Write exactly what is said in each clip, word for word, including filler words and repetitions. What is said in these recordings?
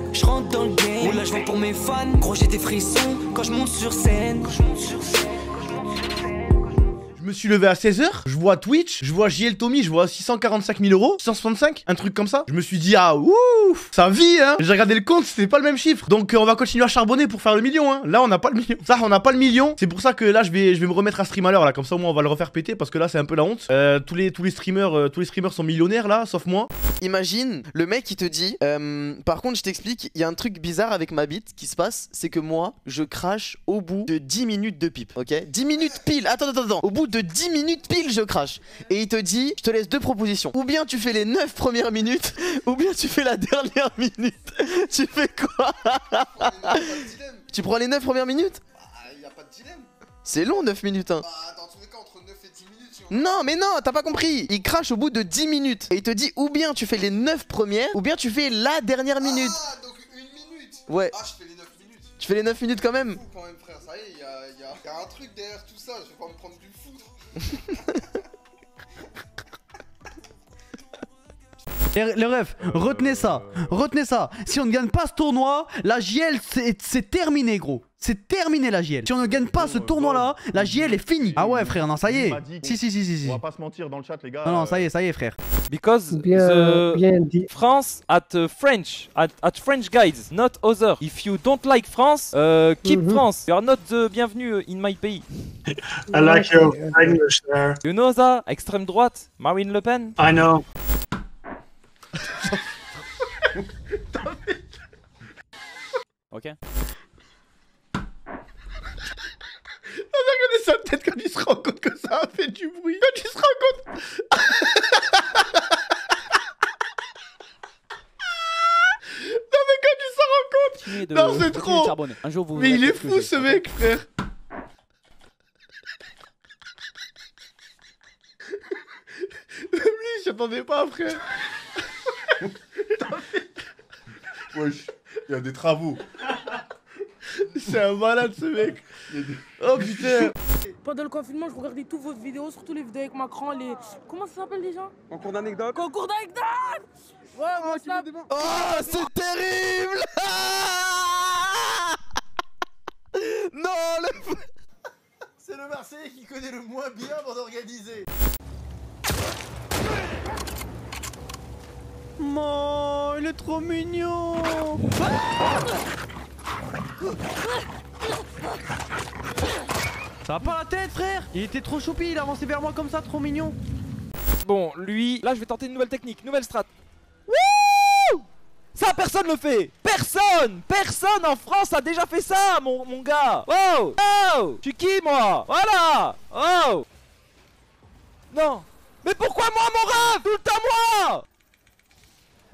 bichou, je rentre dans le game. Oula, je vends pour mes fans, gros j'ai des frissons quand je monte sur scène. Quand je monte sur scène. Je me suis levé à seize heures, je vois Twitch, je vois J L Tomy, je vois six cent quarante-cinq mille euros, six cent soixante-cinq, un truc comme ça. Je me suis dit, ah ouf, ça vit, hein. J'ai regardé le compte, c'était pas le même chiffre. Donc euh, on va continuer à charbonner pour faire le million, hein. Là, on n'a pas le million. Ça, on n'a pas le million. C'est pour ça que là, je vais, je vais me remettre à stream à l'heure, là. Comme ça, au moins, on va le refaire péter parce que là, c'est un peu la honte. Euh, tous, les, tous, les streamers, euh, tous les streamers sont millionnaires, là, sauf moi. Imagine, le mec, il te dit, euh, par contre, je t'explique, il y a un truc bizarre avec ma bite qui se passe, c'est que moi, je crache au bout de dix minutes de pipe, ok. dix minutes pile, attends, attends, attends. Au bout de dix minutes pile je crache. Et il te dit, je te laisse deux propositions. Ou bien tu fais les neuf premières minutes, ou bien tu fais la dernière minute. Tu fais quoi? Tu prends les neuf premières minutes? Bah, y a pas de dilemme. C'est long neuf minutes hein. Bah, dans tous les cas entre neuf et dix minutes si on... Non mais non, t'as pas compris. Il crache au bout de dix minutes. Et il te dit, ou bien tu fais les neuf premières, ou bien tu fais la dernière minute. Ah donc une minute. Ouais. Ah je fais les neuf. Tu fais les neuf minutes quand même? Quand même frère, ça y est, il y, y, y a un truc derrière tout ça, je vais pas me prendre du foudre. Les, les refs, euh, retenez euh, ça, euh... retenez ça. Si on ne gagne pas ce tournoi, la J L c'est terminé gros. C'est terminé la J L. Si on ne gagne pas bon, ce tournoi là, bon, la J L est finie. Ah ouais frère, non ça y est. Si si si si si. On va pas se mentir dans le chat les gars. Non non, ça y est, ça y est frère. Because bien, the bien dit. France at French at, at French guys, not other. If you don't like France, uh, keep mm -hmm. France. You are not the bienvenue in my pays. I like your English there. You know that extrême droite, Marine Le Pen. I know. Ok. Regardez sa tête quand il se rend compte que ça a fait du bruit. Quand il se rend compte. Non mais quand il se rend compte. Non c'est trop. Un jour, vous mais il est fou ce mec frère. Même lui j'attendais pas frère. Wesh, il y a des travaux. C'est un malade ce mec. Oh putain. Pendant le confinement, je regardais toutes vos vidéos, surtout les vidéos avec Macron, les... Comment ça s'appelle déjà? Concours d'anecdotes. Concours d'anecdotes. Ouais, moi je l'ai... Oh, c'est terrible. Non, le... C'est le Marseillais qui connaît le moins bien pour organiser. Mon, il est trop mignon. Ça va pas la tête frère. Il était trop choupi, il avançait vers moi comme ça, trop mignon. Bon, lui, là je vais tenter une nouvelle technique, nouvelle strat. Wouh! Ça personne le fait. Personne, personne en France a déjà fait ça, mon, mon gars. Oh, oh, tu qui moi? Voilà. Oh. Non. Mais pourquoi moi mon rêve? Tout le temps moi.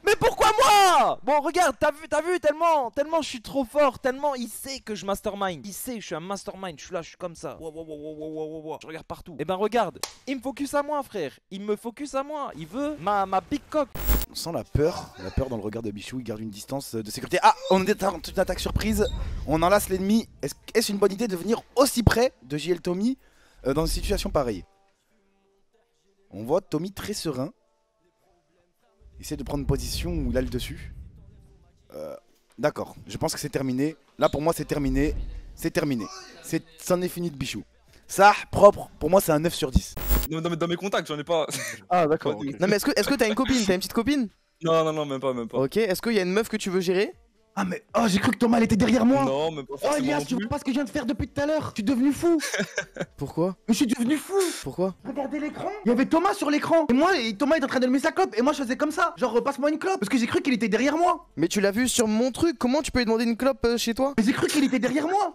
Mais pourquoi moi? Bon regarde, t'as vu, t'as vu tellement, tellement je suis trop fort, tellement il sait que je mastermind. Il sait, je suis un mastermind, je suis là, je suis comme ça. Wow, wow, wow, wow, wow, wow. Je regarde partout. Et ben regarde, il me focus à moi frère, il me focus à moi, il veut ma, ma big cock. On sent la peur, la peur dans le regard de Bichou, il garde une distance de sécurité. Ah, on est en toute attaque surprise, on enlace l'ennemi. Est-ce, est-ce une bonne idée de venir aussi près de J L Tomy euh, dans une situation pareille? On voit Tomy très serein. Essaye de prendre position où il a le dessus. Euh, D'accord, je pense que c'est terminé. Là pour moi c'est terminé. C'est terminé. C'en est fini de Bichou. Ça, propre, pour moi c'est un neuf sur dix. Non, non mais dans mes contacts j'en ai pas. Ah d'accord. Okay. Non mais est-ce que est-ce que t'as une copine? T'as une petite copine? Non non non même pas, même pas. Ok, est-ce qu'il y a une meuf que tu veux gérer? Ah mais oh j'ai cru que Thomas elle était derrière moi. Non mais pas. Oh Elias, tu vois pas ce que je viens de faire depuis tout à l'heure? Je suis devenu fou. Pourquoi? Mais je suis devenu fou. Pourquoi? Regardez l'écran. Il y avait Thomas sur l'écran. Et moi et Thomas il était en train d'allumer sa clope. Et moi je faisais comme ça. Genre passe-moi une clope. Parce que j'ai cru qu'il était derrière moi. Mais tu l'as vu sur mon truc. Comment tu peux lui demander une clope euh, chez toi? Mais j'ai cru qu'il était derrière moi.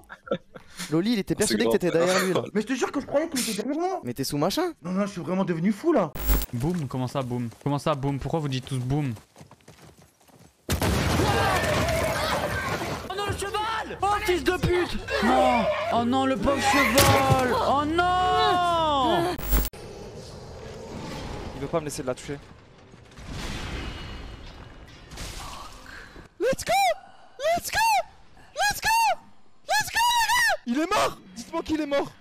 Loli il était persuadé que t'étais derrière lui là. Mais je te jure que je croyais qu'il était derrière moi. Mais t'es sous machin. Non non je suis vraiment devenu fou là. Boum, comment ça boum? Comment ça boum? Pourquoi vous dites tous boum? Oh fils de pute! Non! Oh non le pauvre cheval! Oh non! Il veut pas me laisser de la toucher. Let's go! Let's go! Let's go! Let's go! Il est mort! Dites-moi qu'il est mort!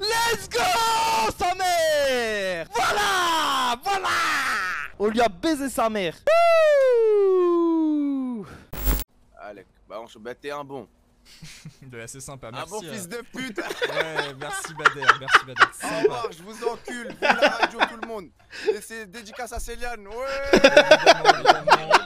Let's go! Sa mère! Voilà! Voilà! On lui a baisé sa mère. Ouh. Allez, bah on se battait un bon. De assez sympa, merci. Un bon euh... fils de pute. Ouais, merci Bader, merci Bader. Au revoir, je vous encule, vous la radio, tout le monde. Et c'est dédicace à Céliane, ouais. Évidemment, évidemment.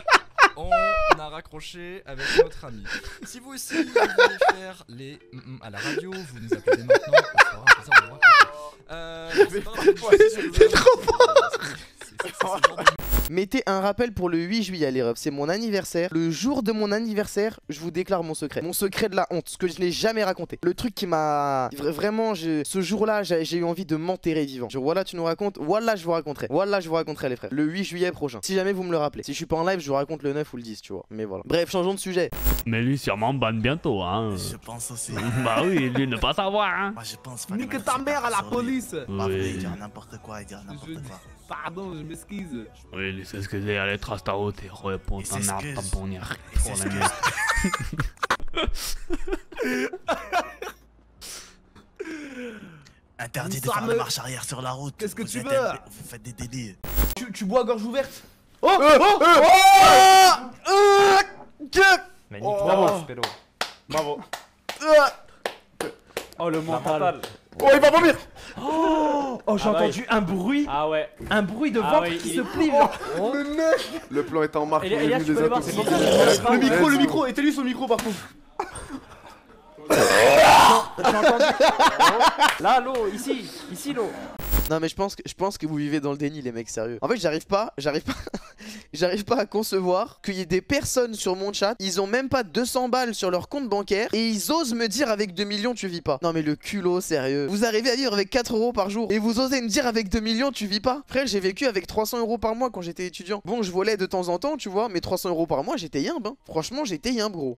On a raccroché avec notre ami. Si vous aussi vous voulez faire les mm-mm à la radio, vous nous appelez maintenant. On fera un plaisir de euh, c'est trop fort. Mettez un rappel pour le huit juillet, les refs. C'est mon anniversaire. Le jour de mon anniversaire, je vous déclare mon secret. Mon secret de la honte, ce que je n'ai jamais raconté. Le truc qui m'a... Vraiment, je... ce jour-là, j'ai eu envie de m'enterrer vivant. Je voilà, tu nous racontes. Voilà, je vous raconterai. Voilà, je vous raconterai, les frères. Le huit juillet prochain. Si jamais vous me le rappelez. Si je suis pas en live, je vous raconte le neuf ou le dix, tu vois. Mais voilà. Bref, changeons de sujet. Mais lui, sûrement ban bientôt, hein. Je pense aussi. Bah oui, lui ne pas savoir, hein. Moi, je pense pas. Nique ta mère à la police. Bah oui, il dira n'importe quoi, il dira n'importe quoi. Pardon, je m'excuse. Oui, il s'est excusé à l'être à ta haute et répond en art à bonnier. Interdit de faire la marche arrière sur la route. Qu'est-ce que tu veux? Vous faites des délires. Tu, tu bois gorge ouverte. Oh euh, oh euh, oh euh, euh, Magnifique, bravo Spélo. Bravo. Oh le mental. Oh il va vomir. Oh, oh j'ai ah entendu ouais. un bruit. Ah ouais. Un bruit de ventre ah ouais, qui il... se plie. Oh, le mec. Le plan est en marche. Et, et là, les voir, si le micro, le micro. Éteignez son micro par contre. J'ai entendu. Là l'eau, ici, ici l'eau. Non mais je pense que je pense que vous vivez dans le déni les mecs, sérieux. En fait j'arrive pas, j'arrive pas j'arrive pas à concevoir qu'il y ait des personnes sur mon chat. Ils ont même pas deux cents balles sur leur compte bancaire. Et ils osent me dire avec deux millions tu vis pas. Non mais le culot sérieux. Vous arrivez à vivre avec quatre euros par jour. Et vous osez me dire avec deux millions tu vis pas. Frère, j'ai vécu avec trois cents euros par mois quand j'étais étudiant. Bon je volais de temps en temps tu vois. Mais trois cents euros par mois j'étais yimbe hein. Franchement j'étais yimbe gros.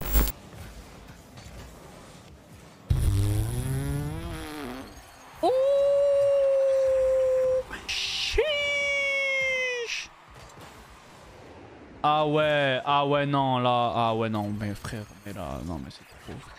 Ah ouais, ah ouais non là, ah ouais non mais frère, mais là, non mais c'est trop fou.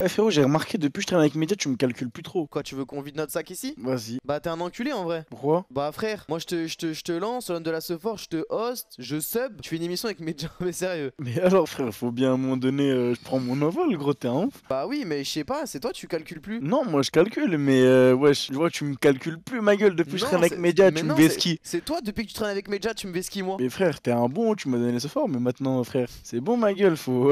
Eh frérot j'ai remarqué depuis que je traîne avec Média tu me calcules plus trop. Quoi tu veux qu'on vide notre sac ici? Vas-y. Bah t'es un enculé en vrai. Pourquoi? Bah frère, moi je te je te je te lance, de la Sephora, je te host, je sub, tu fais une émission avec Média, mais sérieux. Mais alors frère, faut bien à un moment donné euh, je prends mon envol gros t'es un ouf. Bah oui mais je sais pas, c'est toi tu calcules plus. Non moi je calcule mais euh, ouais je vois tu me calcules plus ma gueule depuis que je traîne avec Média tu me vesquis. C'est toi depuis que tu traînes avec Média tu me vesquis moi. Mais frère t'es un bon, tu m'as donné ce fort mais maintenant frère c'est bon ma gueule faut.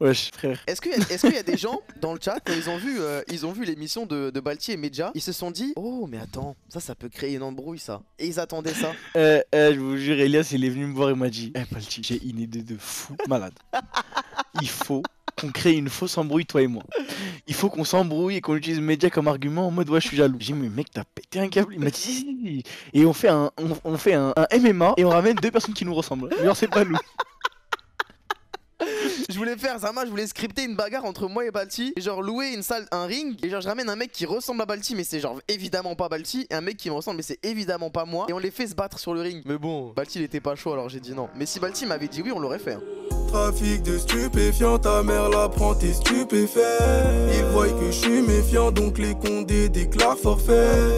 Wesh frère. Est-ce qu'il y, est qu y a des gens dans le chat quand ils ont vu euh, ils ont vu l'émission de, de Balti et Média, ils se sont dit oh mais attends ça ça peut créer une embrouille ça. Et ils attendaient ça. euh, euh, je vous jure Elias il est venu me voir et m'a dit eh Balti j'ai une idée de fou malade. Il faut qu'on crée une fausse embrouille toi et moi. Il faut qu'on s'embrouille et qu'on utilise Média comme argument en mode ouais je suis jaloux. J'ai dit mais mec t'as pété un câble. Il m'a dit si, si, si. Et on fait un on, on fait un, un M M A et on ramène deux personnes qui nous ressemblent. Genre c'est pas nous. Je voulais faire Zama, je voulais scripter une bagarre entre moi et Balti et genre louer une salle, un ring et genre je ramène un mec qui ressemble à Balti mais c'est genre évidemment pas Balti et un mec qui me ressemble mais c'est évidemment pas moi et on les fait se battre sur le ring. Mais bon Balti il était pas chaud alors j'ai dit non. Mais si Balti m'avait dit oui on l'aurait fait hein. Trafic de stupéfiants, ta mère la prend t'es stupéfait. Ils voient que je suis méfiant donc les condés déclarent forfait.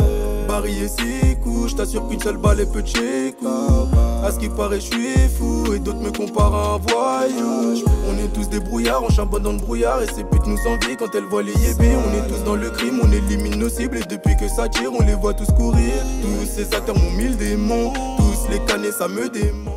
Barillé six coups, je t'assure qu'une seule balle est peu de chez coup. À ce qui paraît je suis fou et d'autres me comparent à un voyou. On est tous des brouillards, on charbonne dans le brouillard. Et ces putes nous envient quand elles voient les yébés. On est tous dans le crime, on élimine nos cibles. Et depuis que ça tire, on les voit tous courir. Tous ces acteurs m'ont mille démons. Tous les canets, ça me dément.